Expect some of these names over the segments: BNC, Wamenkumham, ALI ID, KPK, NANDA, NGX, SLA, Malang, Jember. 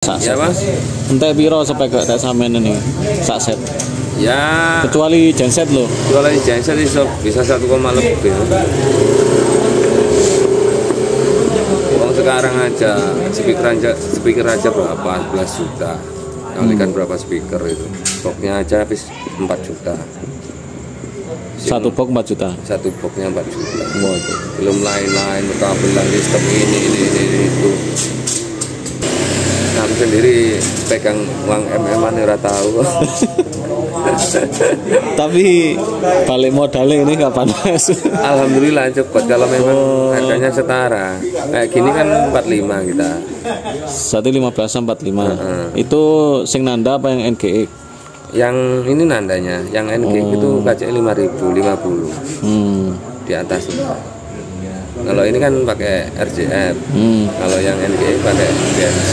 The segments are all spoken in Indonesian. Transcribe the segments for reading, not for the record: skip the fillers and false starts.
Sakset. Ya, entek piro sepek tak sampean ini. Sakset. Ya. Kecuali genset loh. Kecuali genset iso bisa 1, lebih. Uang sekarang aja speaker aja berapa? 11 juta. Kalikan berapa speaker itu? Boxnya aja habis 4 juta. Satu box 4 juta. Satu boxnya 4 juta. Waduh. Belum lain-lain kabelan sistem ini itu. Aku sendiri pegang uang MM-an ora tahu. Tapi balik modalnya ini nggak panas. Alhamdulillah cukup kalau memang harganya setara. Kayak gini kan 45 kita. 1.15 45. Itu sing nanda apa yang NGX? Yang ini nandanya, yang NGX itu KCI 5.050. Di atas. Kalau ini kan pakai RJR, kalau yang NGX pakai BNC.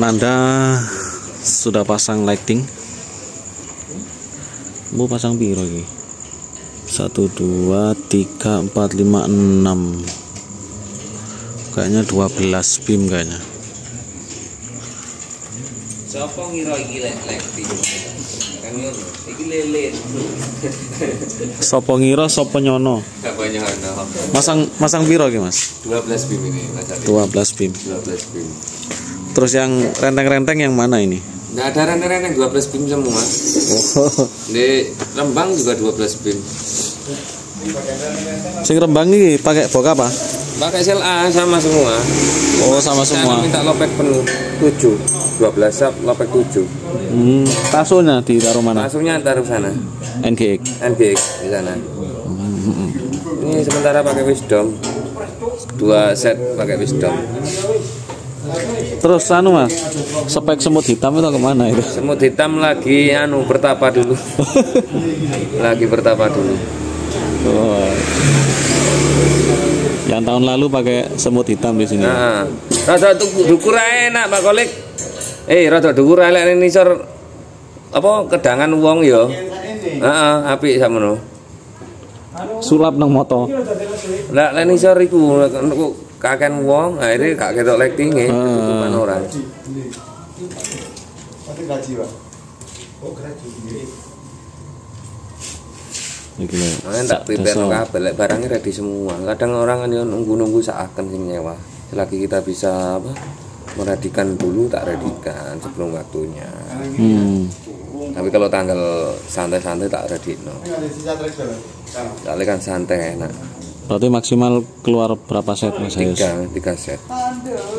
Nanda sudah pasang lighting. Bu pasang biru lagi. 1 2 3 4 5 6. Kayaknya 12 beam kayaknya. Siapa ngira iki lighting? Kan ngono. Iki lele. Sopo ngira sopo nyono? Masang biru lagi, Mas. 12 beam ini. 12 beam. Terus yang renteng-renteng yang mana ini? Nggak ada renteng-renteng, 12 beam semua. Di Rembang juga 12 beam. Sing Rembang ini pakai box apa? Pakai SLA sama semua. Oh, sama semua. Saya minta lopek penuh 7, 12 sub lopek 7. Tasonya ditaruh mana? Tasonya taruh sana. NGX di sana. Ini sementara pakai wisdom. 2 set pakai wisdom. Terus Mas, spek semut hitam itu kemana itu? Semut hitam lagi bertapa dulu. Lagi bertapa dulu. Oh. Yang tahun lalu pakai semut hitam di sini. Nah, rada dukur enak Pak Kolik. Rada dukur elek nisor apa kedangan wong ya. Heeh, apik samono. Sulap nang moto. Lah lek nisor iku kaken wong akhirnya gak ketok lighting-e tutupan orang. Tak prepare kabel, barangnya ready semua. Kadang orang kan nunggu-nunggu seakan sing nyewa. Selagi kita bisa meradikan dulu, tak radikan sebelum waktunya. Tapi kalau tanggal santai-santai tak radikno. Kali kan santai enak. Berarti maksimal keluar berapa set Mas? 3 set.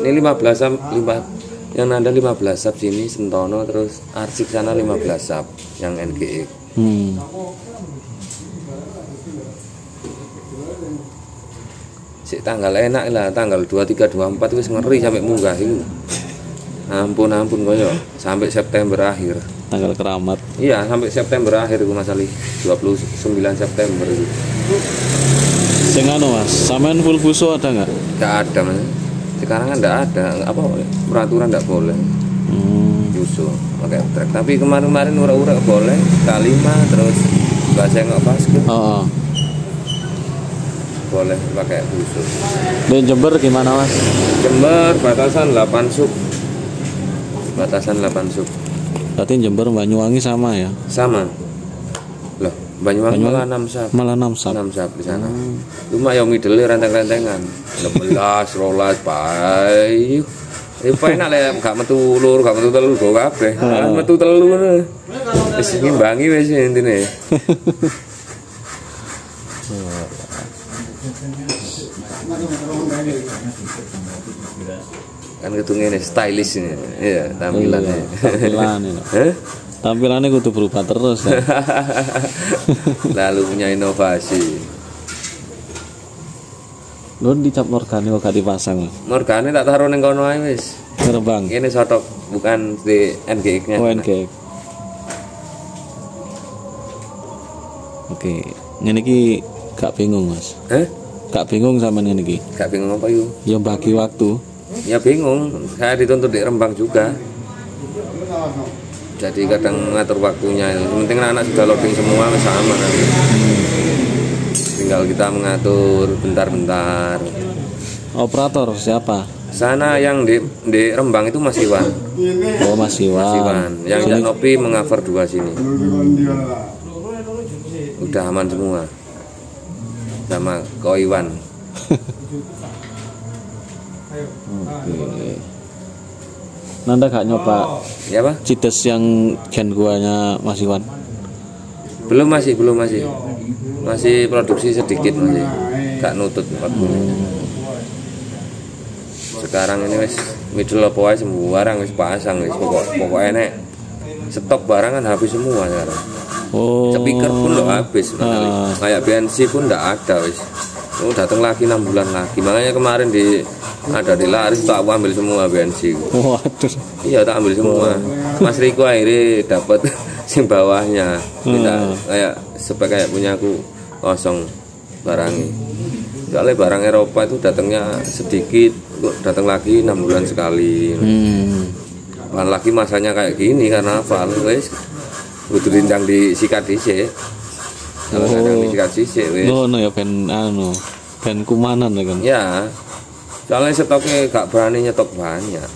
Ini 15 sub, yang Nanda 15 sub sini Sentono, terus Arsik sana 15 sub yang NGX. Si tanggal enak lah, tanggal 23 24 wis ngeri sampai munggah itu. Ampun koyo, sampai September akhir. Tanggal keramat. Iya, sampai September akhir Mas Ali. 29 September itu. Mas, sampean full buso ada nggak? Nggak ada Mas. Sekarang kan nggak ada, peraturan nggak boleh. Buso pakai trek. Tapi kemarin-kemarin ura-ura boleh, K5 terus nggak basket. Boleh pakai buso. Dan Jember gimana Mas? Jember batasan 8 sub. Batasan 8 sub. Berarti Jember Banyuwangi sama ya? Sama. Banyuwangi malah 6 sub. Malah 6 sub di sana. Cuma yang middle renteng-rentengan. 16, 12, bae. Enak lek gak metu lur, gak metu telu go kabeh. Metu telu ngono. Wis ngimbangi wis intine. Kan gedung ini stylish ini. Iya, tampilannya. Tampilannya kudu berubah terus. Lalu punya inovasi. Lho dicap Morgane kok dipasang. Morgane tak taruh ning kono ae wis. Gerbang. Ini sotok bukan di NGX-nya. Oh, NGX. Oke, ngene iki gak bingung, Mas. Heh? Gak bingung sama ngene iki. Gak bingung apa yo? Ya bagi waktu. Ya bingung, saya dituntut di Rembang juga. Jadi kadang ngatur waktunya. Yang penting anak sudah loading semua sama kan. Tinggal kita mengatur bentar-bentar. Operator siapa? Sana yang di Rembang itu Mas Iwan. Oh, Mas Iwan. Mas Iwan. Yang di Nopi meng-cover dua sini. Udah aman semua. Sama Ko Iwan. Oke. Nanda gak nyoba ya, Pak? Cides yang gen guanya Mas Iwan. Belum masih. Masih produksi sedikit masih. Gak nutut waktunya. Sekarang ini wis middle apa wae semua barang wis pasang wis pokoknya nek stok barang kan habis semua sekarang. Oh. Speaker pun udah habis. Kayak BNC pun enggak ada wis. Oh, datang lagi 6 bulan lagi. Makanya kemarin ada di laris tak ambil semua BNC. Waduh. Iya, tak ambil semua. Mas Riko akhirnya dapat sing bawahnya. Minta kayak sebagai kayak punya aku kosong barangnya. Soalnya barang Eropa itu datangnya sedikit, datang lagi 6 bulan sekali. Bukan lagi masanya kayak gini karena apa? Wis kudu dincang disikat dhisik. Kalau kadang disikat sisik wis. Ngono ya ben ben kumanan kan. Ya. Soalnya stoknya gak berani nyetok banyak.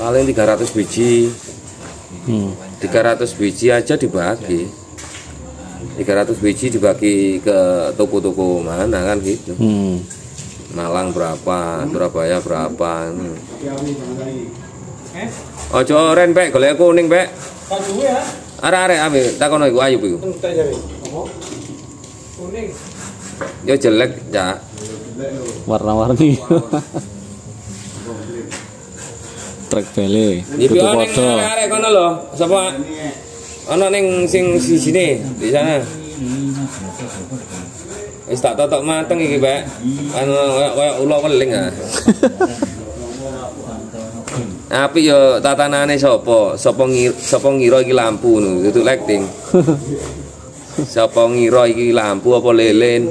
Paling 300 biji. 300 biji aja dibagi. 300 biji dibagi ke toko-toko mana kan gitu. Malang berapa, Surabaya berapa. Ojo oren pek, golek kuning pek. Arek-arek ambe takono iku Ayub iku. Kuning. Yo jelek, Cak. Warna-warni. Trek bele. Iki ono arek kono lho, sapa? Ono ning sing sisine di sana. Wis tak totok mateng iki, Pak. Anu koyo ula weling ah. Api yo tatanane sapa? Sapa ngira iki lampu ngono, tutuk lighting. Sapa ngira iki lampu apa lelen?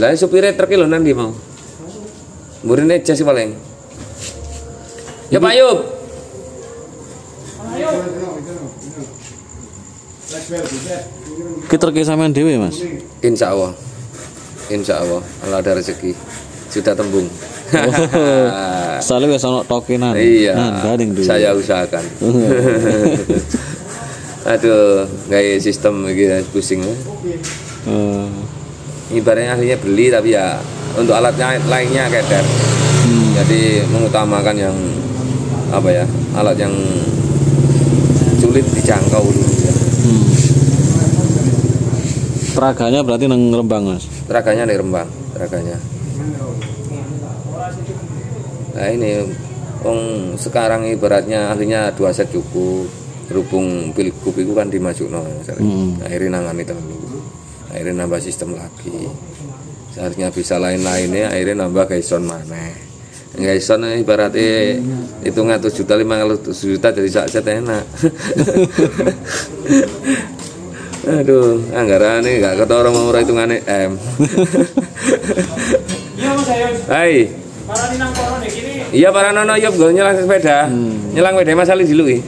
Lah supire truk lho nang ndi mau? Murine jas paling. Ya Pak Yub. Ayo. Ki truk sampean dhewe, Mas? Insyaallah. Insyaallah, Allah ada rezeki. Sudah tembung. Soalnya wis ana tokenan. Iya. Saya usahakan. Aduh, gaya sistem gitu pusing. Ibaratnya aslinya beli tapi ya untuk alatnya lainnya keder. Jadi mengutamakan yang apa ya? Alat yang sulit dijangkau dulu ya. Teraganya berarti nang Rembang, Mas. Teraganya di Rembang, teraganya. Nah ini sekarang ibaratnya ahlinya 2 set cukup, berhubung pilgub itu kan dimasukno akhirnya nangani terlalu, akhirnya nambah sistem lagi, seharusnya bisa lain-lainnya akhirnya nambah gaison mana, gaison ibaratnya hitungnya 7 juta 5 juta dari sak set enak. Aduh, anggaran ini gak kata orang murah hitungannya M. Iya Mas Ayus. Hai. Iya para nono yuk gue nyelang sepeda, nyelang sepeda Mas Ali dulu i.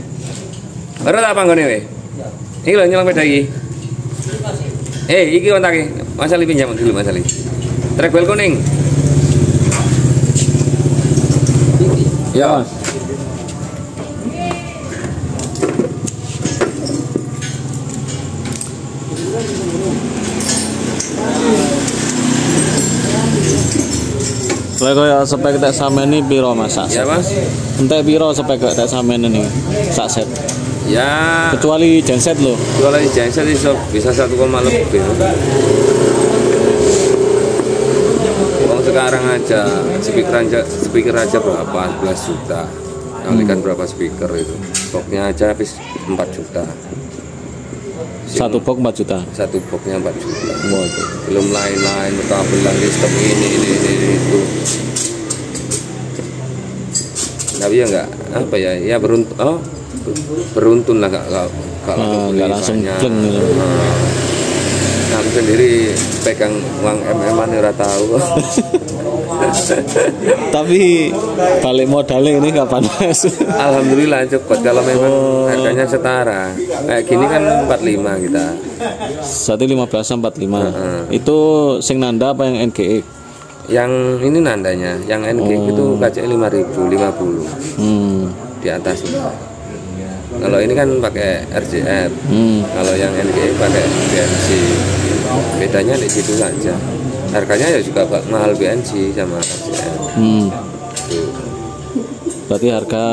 Baru tak panggone we. Iki lho nyelang sepeda iki. Iki kontake Mas Ali pinjam dulu Mas Ali. Trek bel kuning. Ya. Lha kaya sepek tak sameni piro Mas? Ya Mas. Entek piro sepek tak sameni ning sak set? Ya. Kecuali genset lho. Kecuali genset iso bisa 1,5 lebih. Wong sekarang aja speaker aja berapa? 11 juta. Kalikan berapa speaker itu? Stoknya aja habis 4 juta. Satu box 4 juta. Satu boxnya 4 juta. Waduh. Belum lain-lain, tampilan sistem ini itu. Tapi ya enggak apa ya? Ya beruntun, beruntun lah kalau langsung pleng. Aku sendiri pegang uang MM-an ora tahu. Tapi balik modalnya ini nggak panas. Alhamdulillah cukup kalau memang harganya setara. Kayak gini kan 45 kita. 1.15 45. Itu sing Nanda apa yang NGX? Yang ini Nandanya, yang NGX itu KCE 5.050. Di atas. Kalau ini kan pakai RJF, kalau yang NGX pakai BNC. Bedanya di situ saja. Harganya ya juga mahal BNC sama RJF. Berarti harga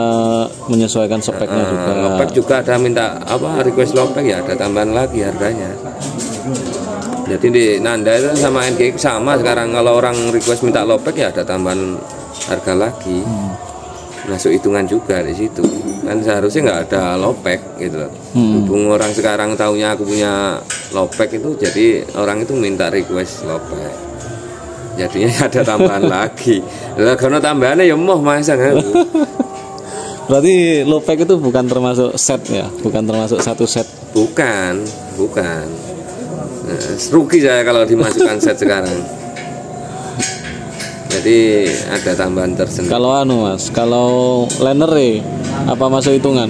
menyesuaikan speknya juga. Lopek juga ada minta apa request lopek ya, ada tambahan lagi harganya. Jadi di Nanda itu sama NGX sama sekarang, kalau orang request minta lopek ya ada tambahan harga lagi. Masuk hitungan juga di situ kan, seharusnya nggak ada lopek gitu loh. Hubung orang sekarang taunya aku punya lopek itu, jadi orang itu minta request lopek, jadinya ada tambahan lagi lah. Karena tambahannya ya mau masang kan. Berarti lopek itu bukan termasuk set ya, bukan termasuk satu set, bukan rugi saya kalau dimasukkan set sekarang. Jadi ada tambahan tersendiri. Kalau mas, kalau liner apa masuk hitungan?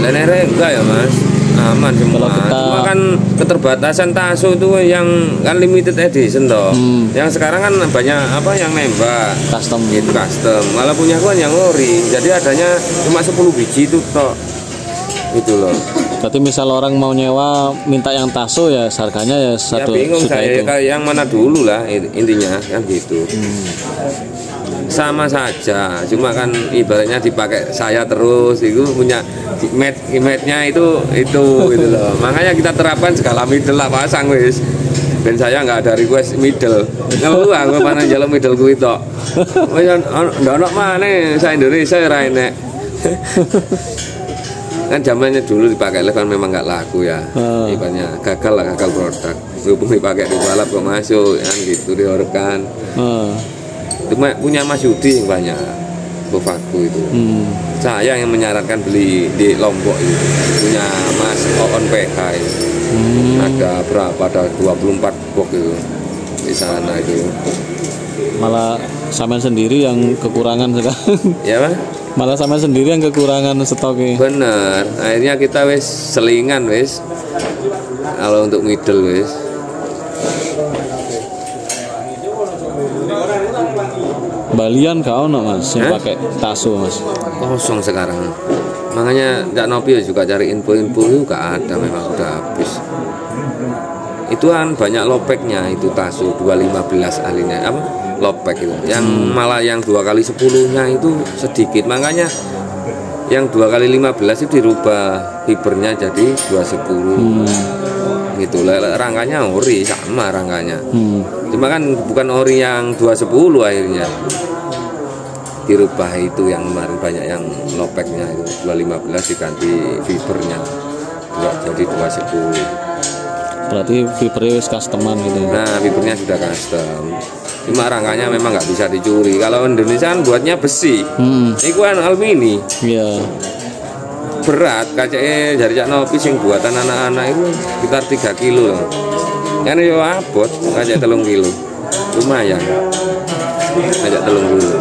Liner enggak ya mas, aman semua. Cuma kan keterbatasan taso itu yang kan limited edition toh. Yang sekarang kan banyak apa yang nembak. Custom. Itu custom. Malah punya gua yang ori. Jadi adanya cuma 10 biji itu toh. Itu loh. Tapi misal orang mau nyewa minta yang taso ya harganya ya satu. Ya bingung saya yang mana dulu lah intinya kan gitu. Sama saja, cuma kan ibaratnya dipakai saya terus itu punya matenya itu loh. Makanya kita terapkan segala middle lah pasang wis. Dan saya nggak ada request middle. Ngeluh aku mana jalan middle ku itu. Ndak ono maneh sa Indonesia ra enek. Kan zamannya dulu dipakai live kan memang nggak laku ya, ibaratnya gagal produk. Berhubung dipakai di balap kok masuk kan gitu diharapkan. Cuma punya Mas Yudi yang banyak bevaku itu. Saya yang menyarankan beli di Lombok itu, punya Mas Oon PK itu. Ada berapa, ada 24 box itu di sana itu. Malah sama sendiri yang kekurangan sekarang ya Pak? Malah sama sendiri yang kekurangan stoknya. Bener, akhirnya kita wis selingan wis. Kalau untuk middle wis. Balian kau no mas, yang pakai taso mas. Kosong sekarang. Makanya Cak Nopio juga cari info juga ada, memang sudah habis. Itu kan banyak lopeknya itu taso 215 alinya apa? Lopek itu, yang malah yang 2x10-nya itu sedikit, makanya yang 2x15 itu dirubah fibernya jadi 210 gitu lah. Rangkanya ori sama rangkanya, cuma kan bukan ori yang 210, akhirnya dirubah itu. Yang kemarin banyak yang lopeknya itu 215 diganti fibernya jadi 210. Berarti fibernya customan gitu. Nah fibernya sudah custom, cuma rangkanya memang nggak bisa dicuri. Kalau Indonesia kan buatnya besi, ini kan alumini, berat. KCE dari Cak Nopi yang buatan anak-anak itu sekitar 3 kilo loh. Karena ya abot, KCE 3 kilo, lumayan, KCE 3 kilo.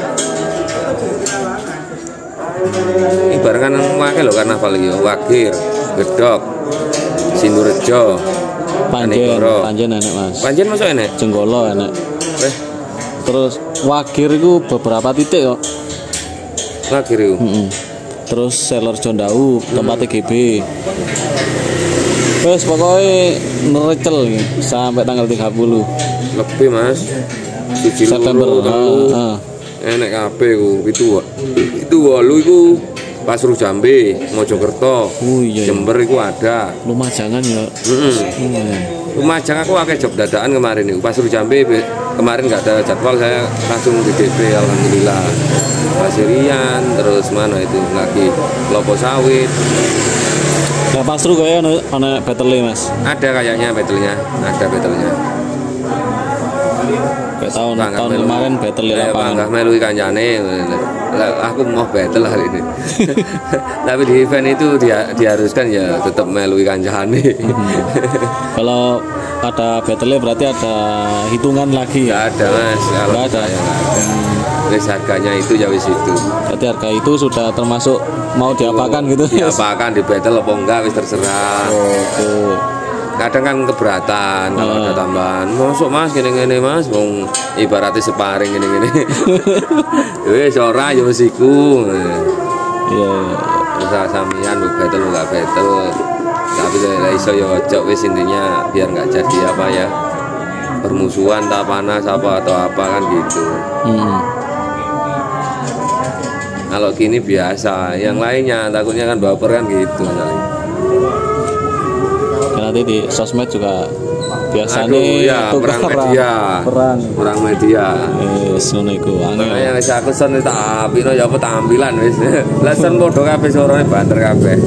Ini barengan wakil loh, karena paling wakil, gedok, Sinurejo, Panjen enak mas. Panjen masuk enak, Jenggolo enak. Terus Wagir itu beberapa titik kok. Wagir itu. Terus Seller Jondau tempat TGB. Terus pokoknya nerecel sampai tanggal 30. Lebih mas. September. Enak kabeh itu. Itu walu itu Pasru Jambe, Mojokerto, Jember itu ada. Lumajangan ya. Lumajang aku pakai job dadaan kemarin itu. Pasru Jambe kemarin nggak ada jadwal, saya langsung di DP, alhamdulillah. Pasirian, terus mana itu lagi Lopo Sawit. Gak pasru kayak ada battle-nya mas? Ada kayaknya battle-nya, ada battle-nya. Tahun kemarin battle di lapangan. Enggak melu kancane. Aku mau battle hari ini. Tapi di event itu diharuskan ya tetap melu kancane. Kalau ada battle berarti ada hitungan lagi ya? Enggak ada mas. Enggak ada. Wis harganya itu ya wis itu. Berarti harga itu sudah termasuk mau diapakan gitu. Diapakan di battle apa enggak wis terserah. Oke. Kadang kan keberatan kalau ada tambahan masuk mas gini-gini mas bung ibaratnya separing gini-gini weh seorang ya mesiku iya usaha samian buka battle tapi saya iso ya ojok weh intinya biar nggak jadi apa ya permusuhan tak panas apa atau apa kan gitu kalau gini biasa yang lainnya takutnya kan baper kan gitu nanti di sosmed juga biasanya perang media makanya aku sendiri tak api no ya apa tampilan wis lesen bodoh kabeh suaranya banter kabeh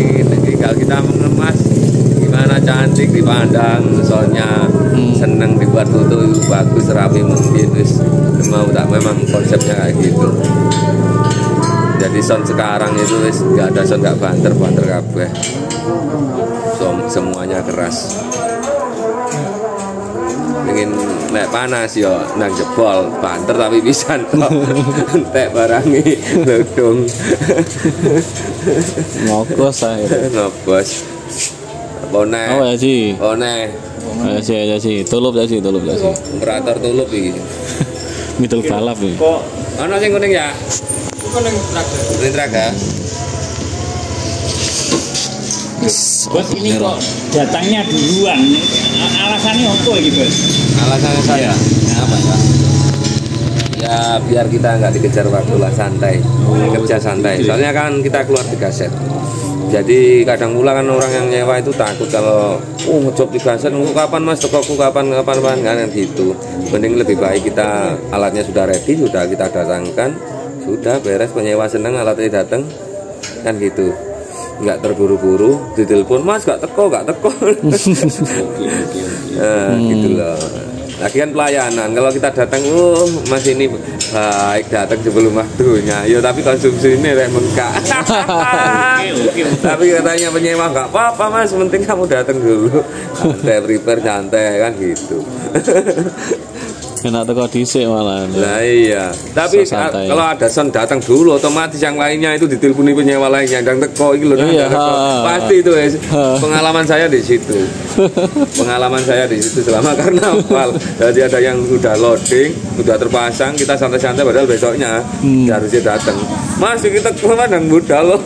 ini kalau kita mengemas gimana cantik dipandang soalnya seneng dibuat foto itu bagus rapi mungkin wis memang konsepnya kayak gitu jadi sound sekarang itu wis gak ada sound gak banter kabeh semuanya keras ingin naik panas yo nang jebol banter tapi bisa entek barangi dodong ngobos akhirnya ngobos boneh oh ya sih boneh ya sih tulup ya sih operator tulup ini middle balap ini kok ada yang kuning ya? kuning traga Bos ini kok datangnya duluan. Alasannya apa lagi bos? Alasannya saya apa ya? Ya biar kita nggak dikejar waktu lah santai, kerja santai. Soalnya kan kita keluar 3 set. Jadi kadang pula kan orang yang nyewa itu takut kalau ngejob 3 set. Kapan mas tokoku kapan kan gitu. Mending lebih baik kita alatnya sudah ready, sudah kita datangkan, sudah beres penyewa senang alatnya datang kan gitu. Nggak terburu-buru ditelepon mas nggak teko gitu loh lagian pelayanan kalau kita datang mas ini baik datang sebelum waktunya yo tapi konsumsi ini rek mengkak tapi katanya penyewa nggak apa-apa mas penting kamu datang dulu santai prepare santai kan gitu enak teko dhisik malah. Lah iya. Tapi kalau ada son datang dulu otomatis yang lainnya itu diteleponi penyewa lain yang datang teko iki lho. Pasti itu pengalaman saya di situ. Selama karnaval. Jadi ada yang sudah loading, sudah terpasang, kita santai-santai padahal besoknya harusnya datang. Mas kita keluar nang budal loh.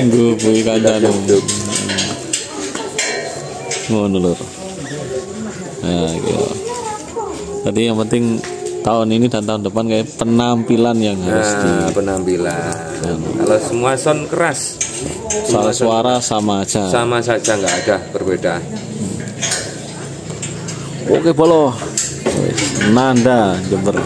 Nggo bui kancane. Ngono lho. Nah, gitu. Tadi yang penting tahun ini dan tahun depan kayak penampilan yang harus Kalau semua sound keras, soal suara sama aja. Sama saja nggak ada perbedaan. Oke Bolo, Nanda Jember.